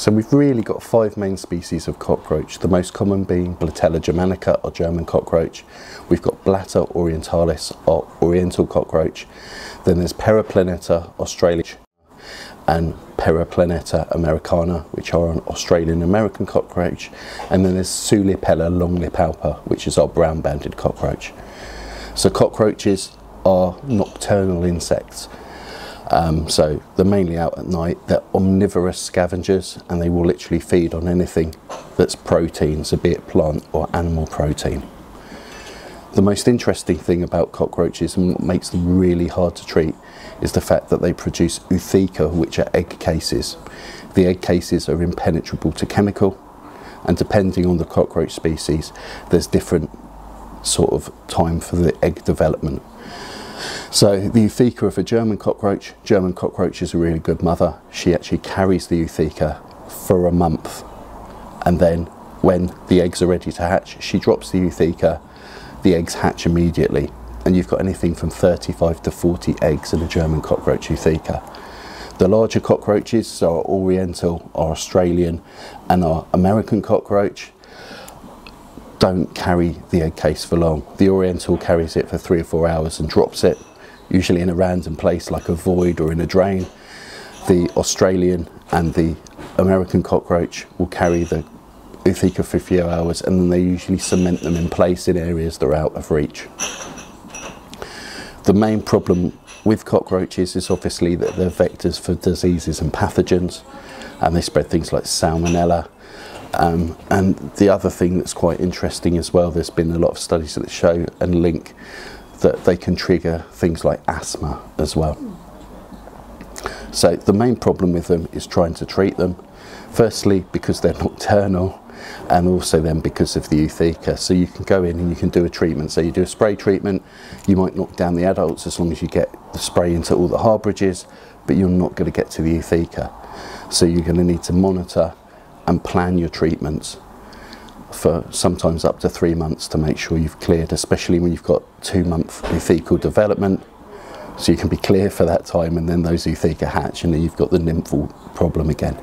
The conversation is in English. So we've really got 5 main species of cockroach, the most common being Blatella germanica, or German cockroach. We've got Blatta orientalis, or oriental cockroach. Then there's Periplaneta australich and Periplaneta americana, which are an Australian-American cockroach. And then there's Sulipella longlipalpa, which is our brown-banded cockroach. So cockroaches are nocturnal insects. So they're mainly out at night. They're omnivorous scavengers, and they will literally feed on anything that's protein, so be it plant or animal protein. The most interesting thing about cockroaches, and what makes them really hard to treat, is the fact that they produce oothecae, which are egg cases. The egg cases are impenetrable to chemical, and depending on the cockroach species, there's different sort of time for the egg development. So the ootheca of a German cockroach is a really good mother. She actually carries the ootheca for a month, and then when the eggs are ready to hatch, she drops the ootheca, the eggs hatch immediately, and you've got anything from 35 to 40 eggs in a German cockroach ootheca. The larger cockroaches are oriental, our Australian and our American cockroach don't carry the egg case for long. The oriental carries it for 3 or 4 hours and drops it, usually in a random place like a void or in a drain. The Australian and the American cockroach will carry the ootheca for a few hours, and then they usually cement them in place in areas that are out of reach. The main problem with cockroaches is obviously that they're vectors for diseases and pathogens, and they spread things like salmonella. And the other thing that's quite interesting as well, there's been a lot of studies that show and link that they can trigger things like asthma as well. So the main problem with them is trying to treat them, firstly because they're nocturnal, and also then because of the ootheca. So you can go in and you can do a treatment, so you do a spray treatment, you might knock down the adults as long as you get the spray into all the harbourages, but you're not going to get to the ootheca. So you're going to need to monitor and plan your treatments for sometimes up to 3 months to make sure you've cleared, especially when you've got 2-month oothecal development, so you can be clear for that time, and then those ootheca hatch, and then you've got the nymphal problem again.